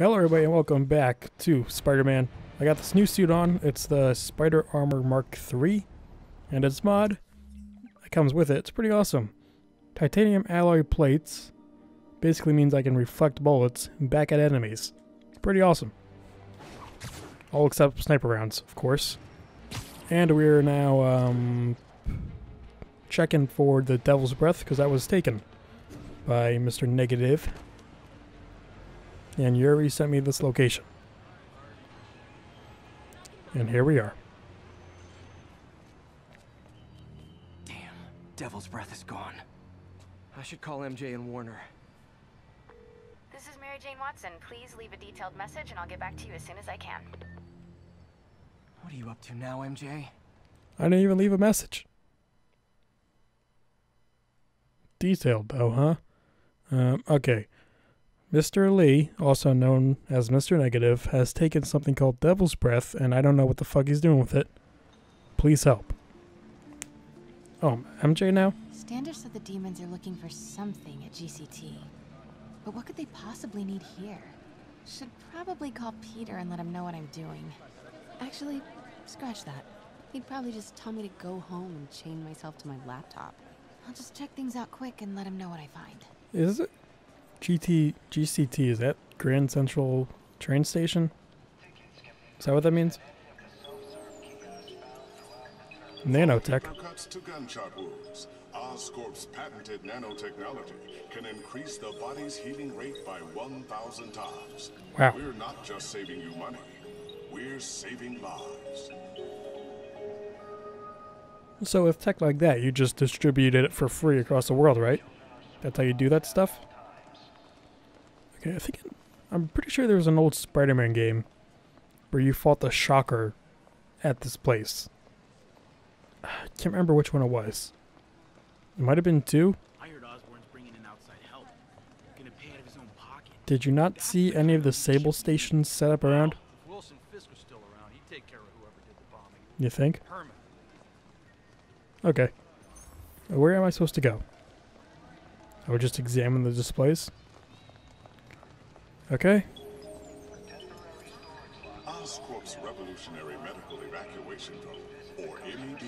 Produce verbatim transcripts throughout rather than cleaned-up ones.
Hello everybody and welcome back to Spider-Man. I got this new suit on. It's the Spider Armor Mark three and its mod that comes with it. It's pretty awesome. Titanium alloy plates basically means I can reflect bullets back at enemies. Pretty awesome. All except sniper rounds, of course. And we're now um, checking for the Devil's Breath because that was taken by Mister Negative. And Yuri sent me this location. And here we are. Damn, Devil's Breath is gone. I should call M J and Warner. This is Mary Jane Watson. Please leave a detailed message and I'll get back to you as soon as I can. What are you up to now, M J? I didn't even leave a message. Detailed though, huh? Um, okay. Mister Lee, also known as Mister Negative, has taken something called Devil's Breath, and I don't know what the fuck he's doing with it. Please help. Oh, M J now? Standish said the demons are looking for something at G C T. But what could they possibly need here? Should probably call Peter and let him know what I'm doing. Actually, scratch that. He'd probably just tell me to go home and chain myself to my laptop. I'll just check things out quick and let him know what I find. Is it? G C T, is that Grand Central train station? Is that what that means? Nanotech. Cuts to gunshot wounds. Oscorp's patented nanotechnology can increase the body's healing rate by one thousand times. Wow. We're not just saving you money. We're saving lives. So with tech like that, you just distributed it for free across the world, right? That's how you do that stuff? Okay, I think it, I'm pretty sure there was an old Spider-Man game where you fought the Shocker at this place. I can't remember which one it was. It might have been two. I heard Osborn's bringing in outside help. Gonna pay out of his own pocket. Did you not see any of the Sable stations set up around? If Wilson Fisk was still around, he'd take care of whoever did the bombing. You think? Okay. Where am I supposed to go? I would just examine the displays. Okay. Oscorp's Revolutionary Medical Evacuation Program, or M E D,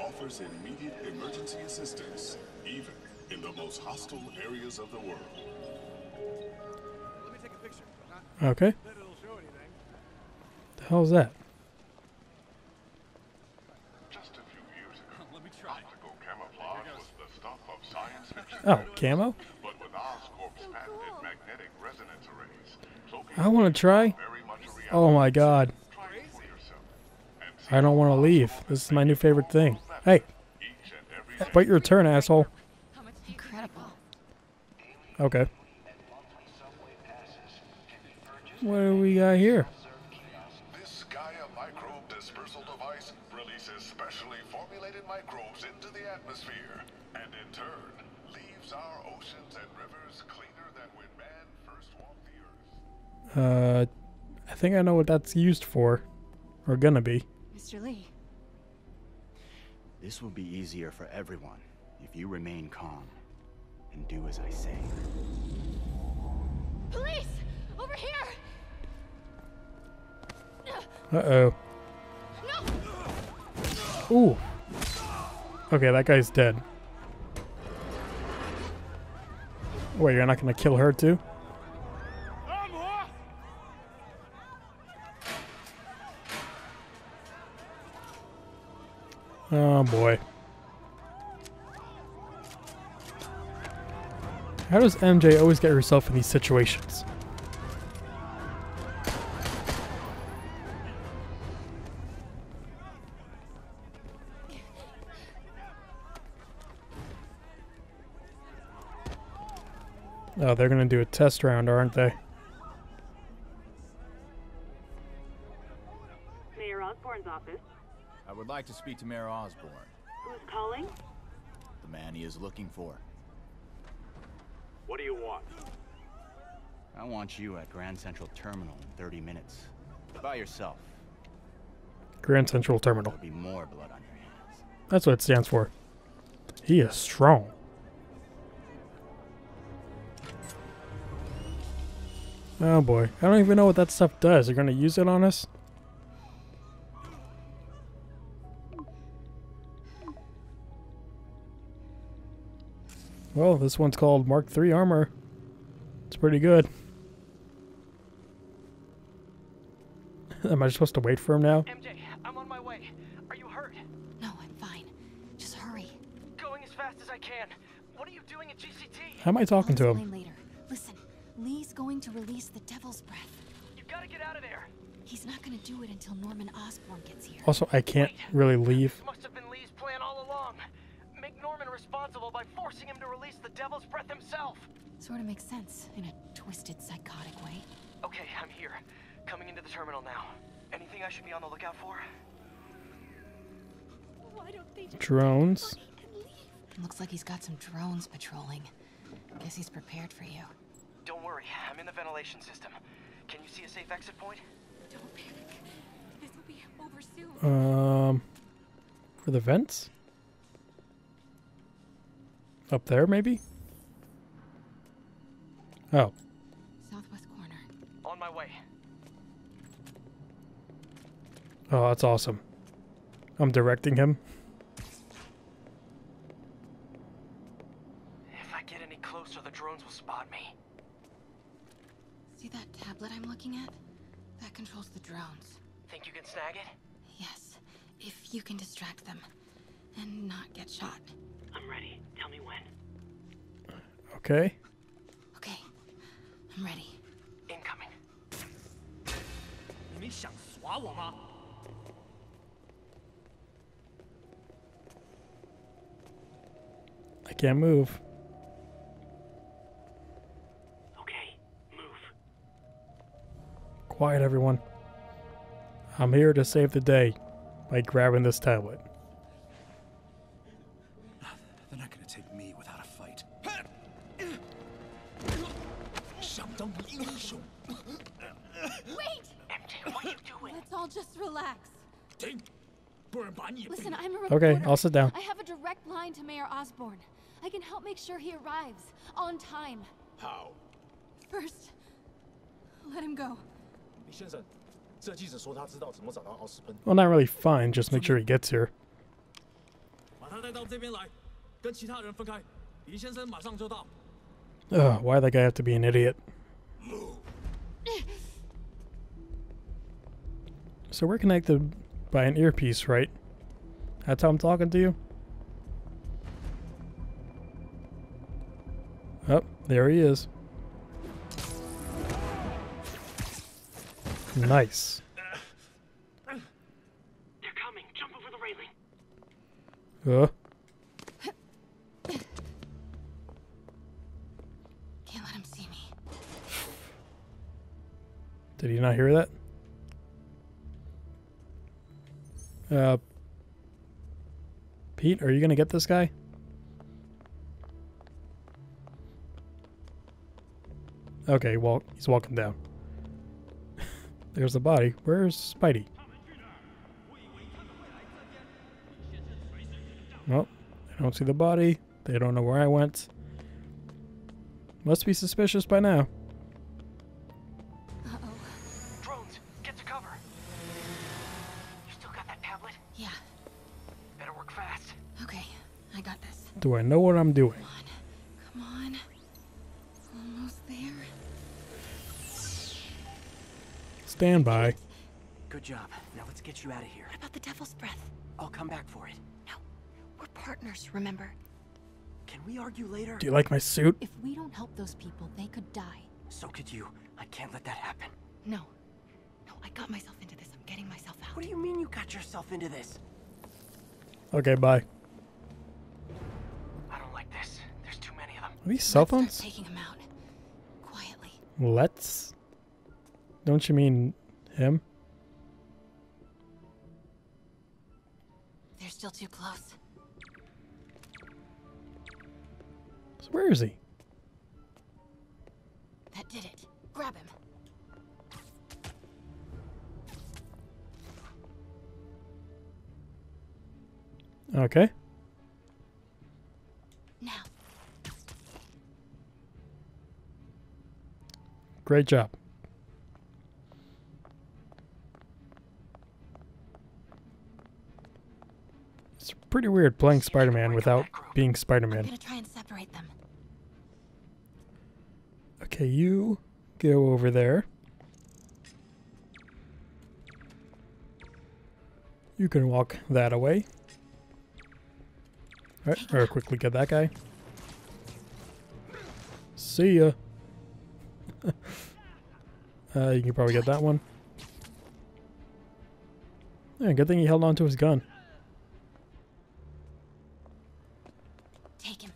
offers immediate emergency assistance, even in the most hostile areas of the world. Let me take a picture. Okay. The hell is that? Just a few years ago, let me try. Optical camouflage was the stuff of science fiction. Oh, camo? I want to try. Oh my god. I don't want to leave. This is my new favorite thing. Hey. Bite your turn, asshole. Incredible. Okay. What do we got here? This Gaia microbe dispersal device releases specially formulated microbes into the atmosphere and in turn leaves our oceans and rivers cleaner than when man first walked the earth. Uh, I think I know what that's used for, or gonna be. Mister Lee. This will be easier for everyone if you remain calm and do as I say. Police! Over here! Uh-oh. No! Ooh. Okay, that guy's dead. Wait, you're not gonna kill her too? Oh boy. How does M J always get herself in these situations? Oh, they're gonna do a test round, aren't they? Mayor Osborn's office. I would like to speak to Mayor Osborn. Who's calling? The man he is looking for. What do you want? I want you at Grand Central Terminal in thirty minutes. By yourself. Grand Central Terminal. There'll be more blood on your hands. That's what it stands for. He is strong. Oh boy, I don't even know what that stuff does. They're gonna use it on us? Well, this one's called Mark three Armor. It's pretty good. Am I supposed to wait for him now? M J, I'm on my way. Are you hurt? No, I'm fine. Just hurry. Going as fast as I can. What are you doing at G C T? How am I talking to him? Later. Listen, Lee's going to release the Devil's Breath. You gotta get out of there. He's not gonna do it until Norman Osborn gets here. Also, I can't wait. Really leave. This must have been Lee's plan all along. Make Norman responsible by forcing him to release the Devil's Breath himself. Sort of makes sense in a twisted, psychotic way. Okay, I'm here. Coming into the terminal now. Anything I should be on the lookout for? Why don't they just drones? It looks like he's got some drones patrolling. Guess he's prepared for you. Don't worry, I'm in the ventilation system. Can you see a safe exit point? Don't panic. This will be over soon. Um, for the vents? Up there, maybe? Oh. Southwest corner. On my way. Oh, that's awesome. I'm directing him. If I get any closer, the drones will spot me. See that tablet I'm looking at? That controls the drones. Think you can snag it? Yes, if you can distract them and not get shot. I'm ready. Tell me when. Okay. Okay. I'm ready. Incoming. I can't move. Okay, move. Quiet, everyone. I'm here to save the day by grabbing this tablet. They're not gonna take me without a fight. Wait! M J, what are you doing? Let's all just relax. Listen, I'm a reporter. Okay, I'll sit down. I have a direct line to Mayor Osborn. I can help make sure he arrives on time. How? First, let him go. Well, not really fine. Just make sure he gets here. Ugh, why that guy have to be an idiot? So we're connected by an earpiece, right? That's how I'm talking to you? Oh, there he is. Nice. They're coming. Jump over the railing. Uh. Can't let him see me. Did you not hear that? Uh, Pete, are you gonna get this guy? Okay, well, he's walking down. There's the body. Where's Spidey? Well, I don't see the body. They don't know where I went. Must be suspicious by now. Do I know what I'm doing? Come on. Come on. Almost there. Stand by. Good job. Now let's get you out of here. What about the Devil's Breath? I'll come back for it. No. We're partners, remember? Can we argue later? Do you like my suit? If we don't help those people, they could die. So could you. I can't let that happen. No. No, I got myself into this. I'm getting myself out. What do you mean you got yourself into this? Okay, bye. Are these cell phones? Taking him out quietly. Let's. Don't you mean him? They're still too close. So where is he? That did it. Grab him. Okay. Great job. pretty weird playing Spider-Man without being Spider-Man. I'm gonna try and separate them. Okay, you go over there. You can walk that away. All right, very quickly get that guy. See ya. uh, you can probably get that one. Yeah, good thing he held on to his gun. Take him.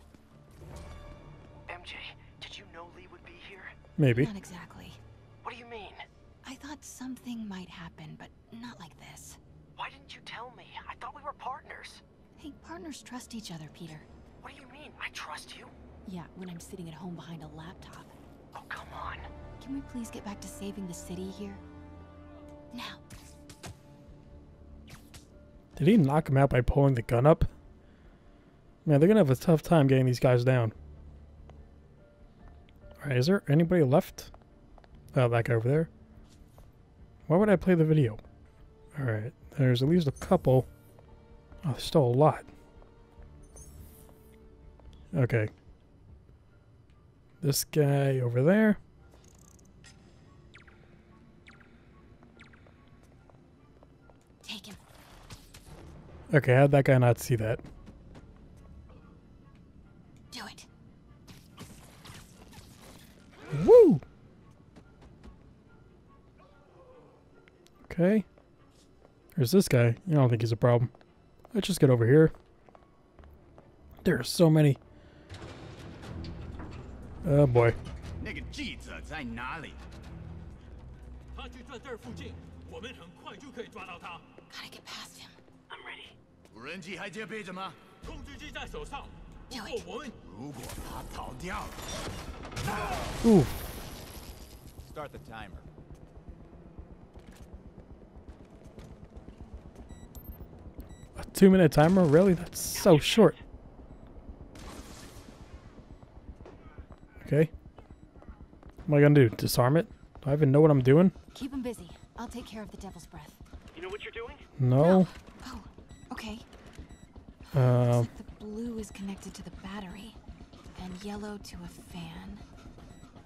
M J, did you know Lee would be here? Maybe. Not exactly. What do you mean? I thought something might happen, but not like this. Why didn't you tell me? I thought we were partners. Hey, partners trust each other, Peter. What do you mean? I trust you? Yeah, when I'm sitting at home behind a laptop. Oh, come on. Can we please get back to saving the city here? Now. Did he knock him out by pulling the gun up? Man, they're gonna have a tough time getting these guys down. Alright, is there anybody left? Oh, that guy over there. Why would I play the video? Alright, there's at least a couple. Oh, there's still a lot. Okay. This guy over there. Okay, how'd that guy not see that? Do it. Woo! Okay. There's this guy. I don't think he's a problem. Let's just get over here. There are so many. Oh boy. Gotta get past him. I'm ready. Ooh. Start the timer. A two minute timer? Really? That's so short. Okay. What am I gonna do? Disarm it? Do I even know what I'm doing? Keep him busy. I'll take care of the Devil's Breath. You know what you're doing? No. no. Oh, okay. Um. Uh, like the blue is connected to the battery, and yellow to a fan.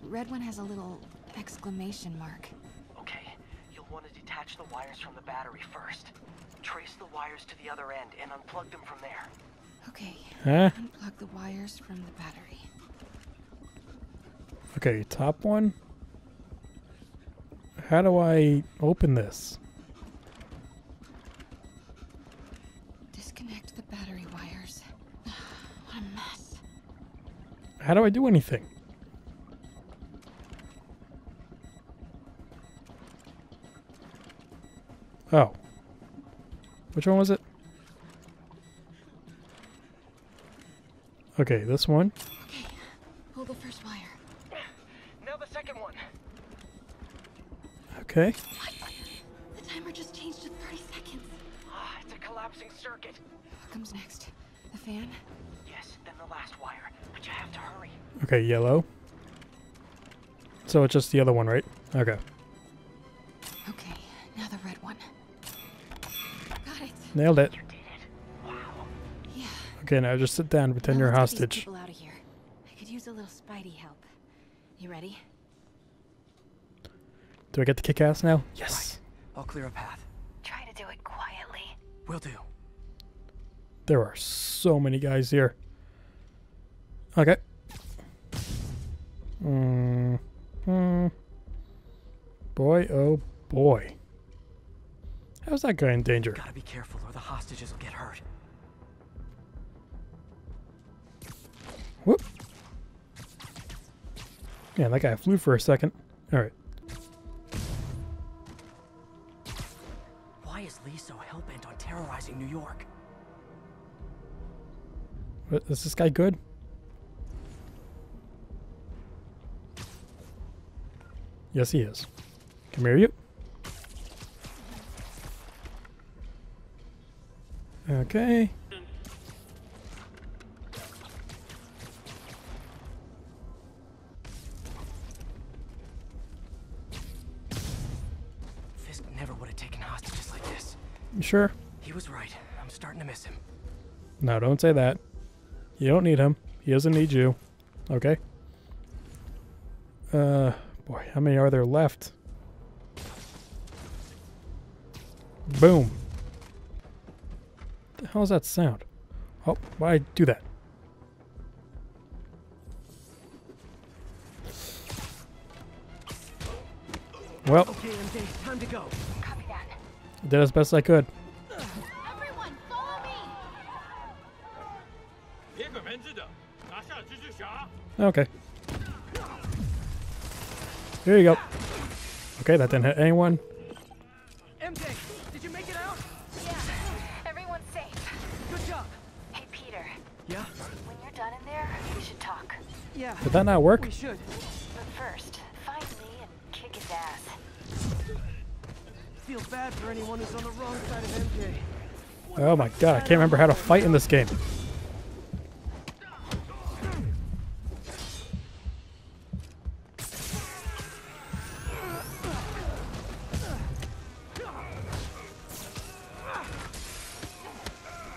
Red one has a little exclamation mark. Okay, you'll want to detach the wires from the battery first. Trace the wires to the other end and unplug them from there. Okay. Huh? Unplug the wires from the battery. Okay, top one. How do I open this? How do I do anything? Oh. Which one was it? Okay, this one. Okay. Pull the first wire. Now the second one. Okay. What? The timer just changed to thirty seconds. Ah, it's a collapsing circuit. What comes next? The fan? Yes, then the last wire. But you have to hurry. Okay, yellow. So it's just the other one, right? Okay. Okay, now the red one. Got it. Nailed it. You did it. Wow. Yeah. Okay, now just sit down and pretend now you're a hostage. These people out of here. I could use a little Spidey help. You ready? Do I get to kick ass now? Yes. Right. I'll clear a path. Try to do it quietly. Will do. There are so many guys here. Okay. Mm. Mm. Boy, oh boy. How's that guy in danger? Gotta be careful, or the hostages will get hurt. Whoop. Man, that guy flew for a second. All right. Why is Lee so hellbent on terrorizing New York? What, is this guy good? Yes, he is. Come here, you. Okay. Fisk never would have taken hostages like this. You sure? He was right. I'm starting to miss him. No, don't say that. You don't need him. He doesn't need you. Okay. Uh, boy, how many are there left? Boom. What the hell is that sound? Oh, why'd I do that? Well, okay, M J, time to go. Copy that. Did as best I could. Everyone, follow me. Okay. Here you go. Okay, that didn't hit anyone. M J, did you make it out? Yeah. Everyone's safe. Good job. Hey, Peter. Yeah. When you're done in there, we should talk. Yeah. Did that not work? We should. But first, find me and kick his ass. Feel bad for anyone who's on the wrong side of M J. Oh my God! I can't remember how to fight in this game.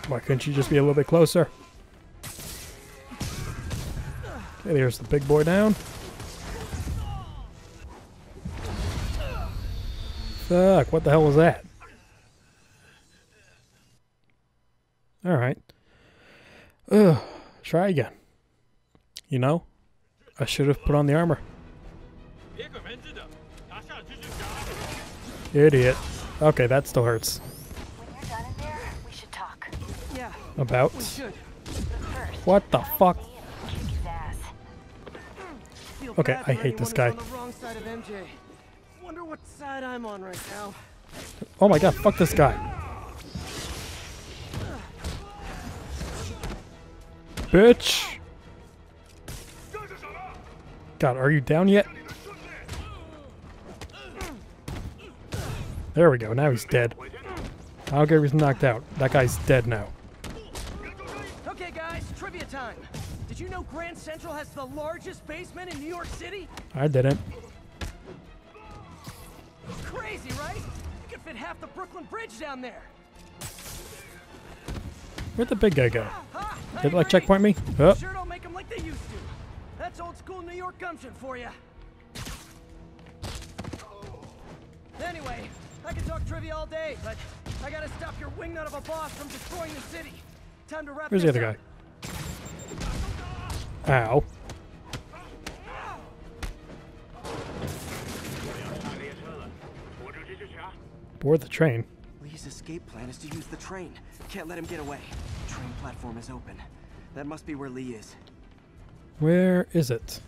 Why couldn't you just be a little bit closer? Okay, there's the big boy down. Fuck, what the hell was that? Alright. Ugh, try again. You know, I should have put on the armor. Idiot. Okay, that still hurts. About what the fuck? Okay, I hate this guy. Wonder what side I'm on right now. Oh my God, fuck this guy. Bitch. God, are you down yet? There we go, now he's dead. I don't care if he's knocked out. That guy's dead now. Time. Did you know Grand Central has the largest basement in New York City? I didn't. Crazy, right? You could fit half the Brooklyn Bridge down there. Where'd the big guy go? Ah, did it like checkpoint me? Oh. Sure don't make them like they used to. That's old school New York gumption for you. Anyway, I could talk trivia all day, but I gotta stop your wingnut of a boss from destroying the city. Time to wrap this up. Where's the other guy? Ow. Board the train. Lee's escape plan is to use the train. Can't let him get away. Train platform is open. That must be where Lee is. Where is it?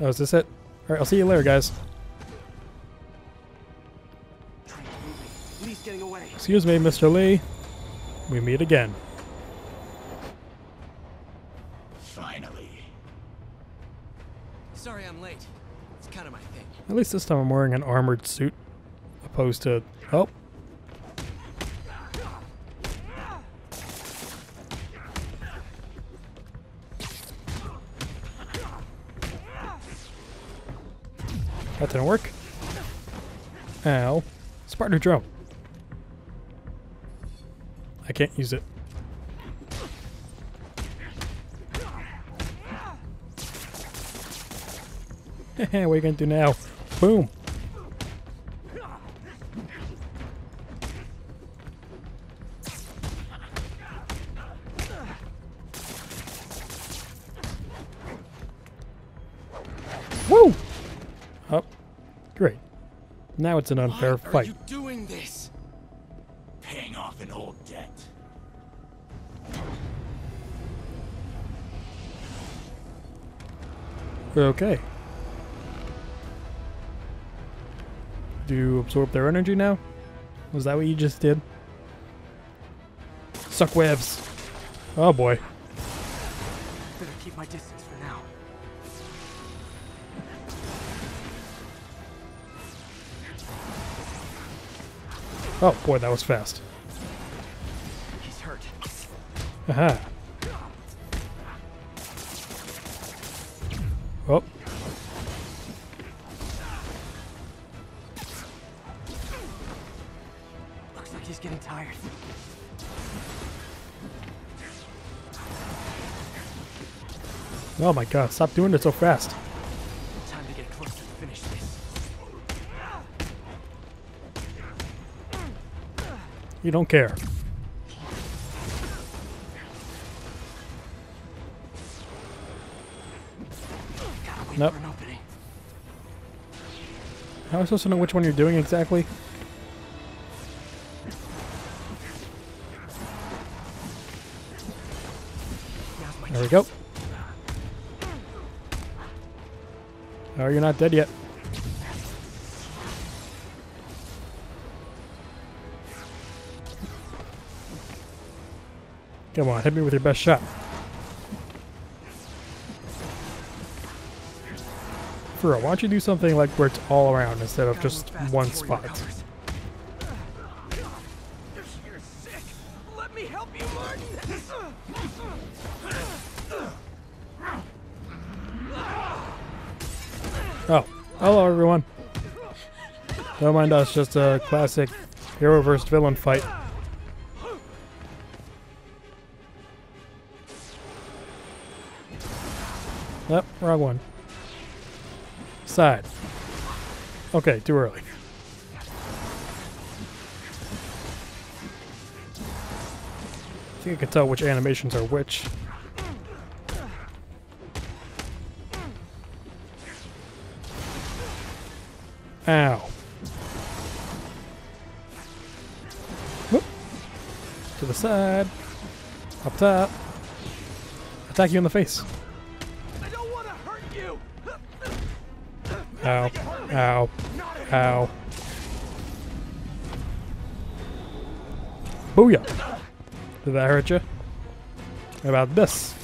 Oh, is this it? Alright, I'll see you later, guys. Lee's getting away. Excuse me, Mister Lee. We meet again. Finally. Sorry I'm late. It's kind of my thing. At least this time I'm wearing an armored suit opposed to oh. That didn't work. Ow. Spartan drone. I can't use it. What are you gonna do now? Boom! Woo! Oh, great. Now it's an unfair fight. Why are you doing this? Paying off an old debt. Okay. Do you absorb their energy now? Was that what you just did? Suck webs. Oh boy. Better keep my distance for now. Oh boy, that was fast. He's hurt. Aha. Oh. Looks like he's getting tired. Oh my god, stop doing it so fast. Time to get close to finish this. You don't care. Nope. How am I supposed to know which one you're doing exactly? There we go. Oh, you're not dead yet. Come on, hit me with your best shot. For real, why don't you do something like where it's all around instead of just one spot? Oh, hello everyone. Don't mind us, just a classic hero versus villain fight. Yep, wrong one. Side. Okay, too early. I think I can tell which animations are which. Ow. Whoop. To the side. Up top. Attack you in the face. I don't want to hurt you. Ow. Ow. Ow. Booyah. Did that hurt you? How about this?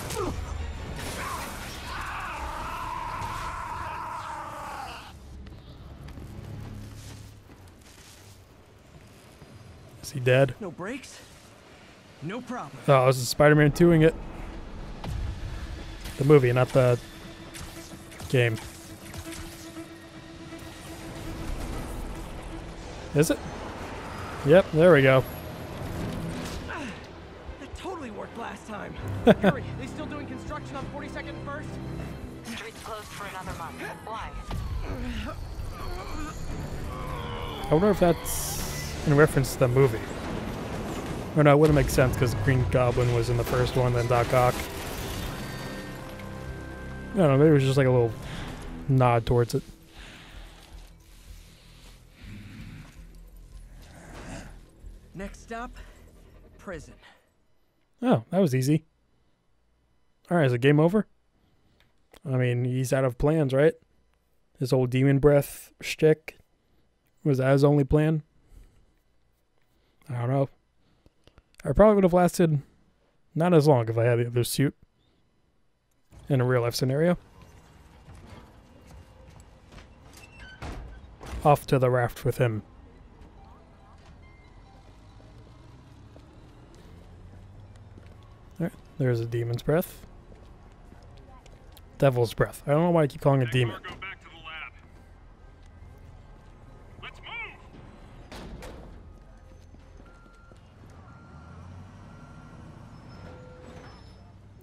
Is he dead? No brakes? No problem. Oh, this is Spider-Man two-ing it. The movie, not the game. Is it? Yep, there we go. That totally worked last time. Yuri, they still doing construction on forty-second and First? Streets closed for another month. Why? I wonder if that's in reference to the movie. Or no, it wouldn't make sense because Green Goblin was in the first one, then Doc Ock. I don't know, maybe it was just like a little nod towards it. Next stop, prison. Oh, that was easy. Alright, is it game over? I mean, he's out of plans, right? His old demon breath shtick. Was that his only plan? I don't know. I probably would have lasted not as long if I had the other suit in a real life scenario. Off to the raft with him. Alright, there's a demon's breath. Devil's breath. I don't know why I keep calling it demon.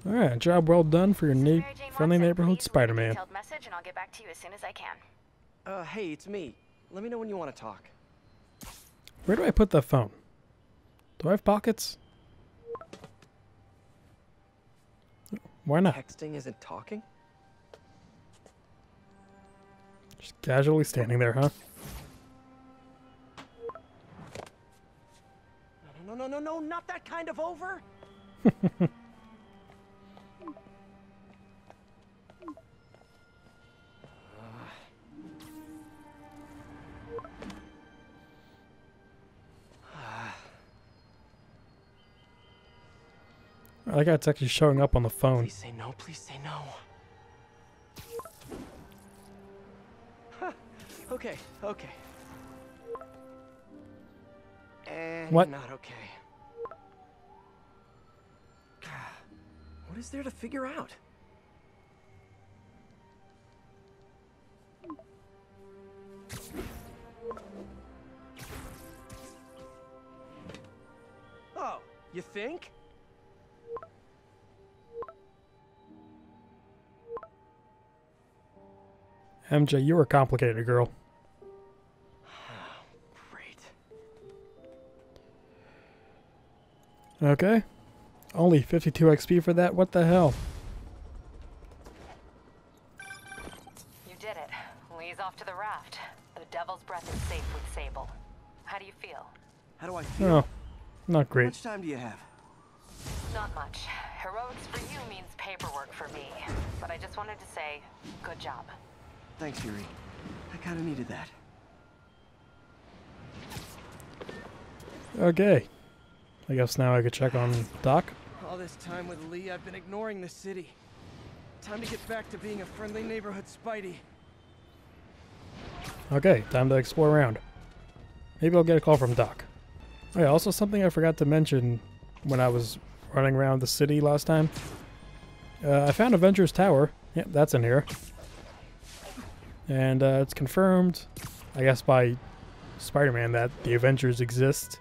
Alright, job well done for your na friendly neighborhood Spider-Man. Message and I'll get back to you as soon as I can. Uh, hey, it's me. Let me know when you want to talk. Where do I put the phone? Do I have pockets? Why not? Texting isn't talking? Just casually standing there, huh? No, no, no, no, no, not that kind of over! I like how it's actually showing up on the phone. Please say no, please say no. Huh. Okay, okay. And what? Not okay. What is there to figure out? Oh, you think? M J, you were a complicated girl. Great. Okay. Only fifty-two X P for that? What the hell? You did it. Lee's off to the raft. The Devil's Breath is safe with Sable. How do you feel? How do I feel? Oh, not great. How much time do you have? Not much. Heroics for you means paperwork for me. But I just wanted to say, good job. Thanks, Yuri. I kind of needed that. Okay. I guess now I could check on Doc. All this time with Lee, I've been ignoring the city. Time to get back to being a friendly neighborhood Spidey. Okay, time to explore around. Maybe I'll get a call from Doc. Oh yeah, also something I forgot to mention when I was running around the city last time. Uh, I found Avengers Tower. Yep, that's in here. And uh, it's confirmed, I guess, by Spider-Man that the Avengers exist.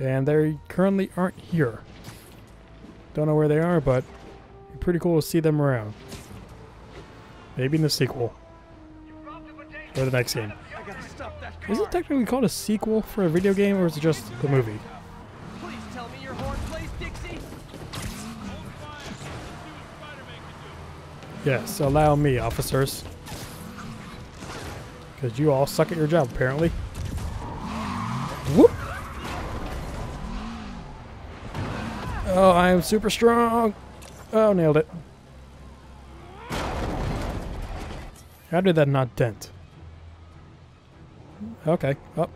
And they currently aren't here. Don't know where they are, but pretty cool to see them around. Maybe in the sequel. Or the next game. Is it technically called a sequel for a video game, or is it just the movie? Please tell me your horn plays Dixie. Yes, allow me, officers. Because you all suck at your job, apparently. Whoop! Oh, I am super strong! Oh, nailed it. How did that not dent? Okay, up.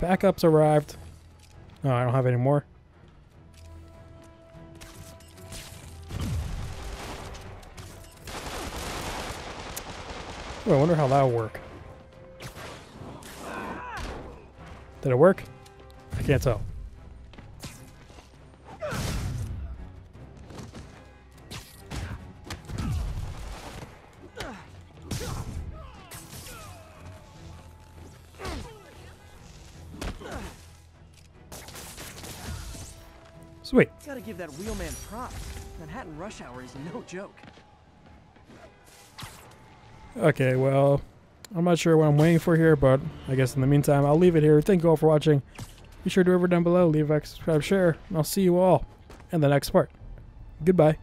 Oh. Backups arrived. No, oh, I don't have any more. Oh, I wonder how that'll work. Did it work? I can't tell. Sweet. Gotta give that wheelman props. Manhattan rush hour is no joke. Okay, well, I'm not sure what I'm waiting for here, but I guess in the meantime, I'll leave it here. Thank you all for watching. Be sure to review down below, leave a like, subscribe, share, and I'll see you all in the next part. Goodbye.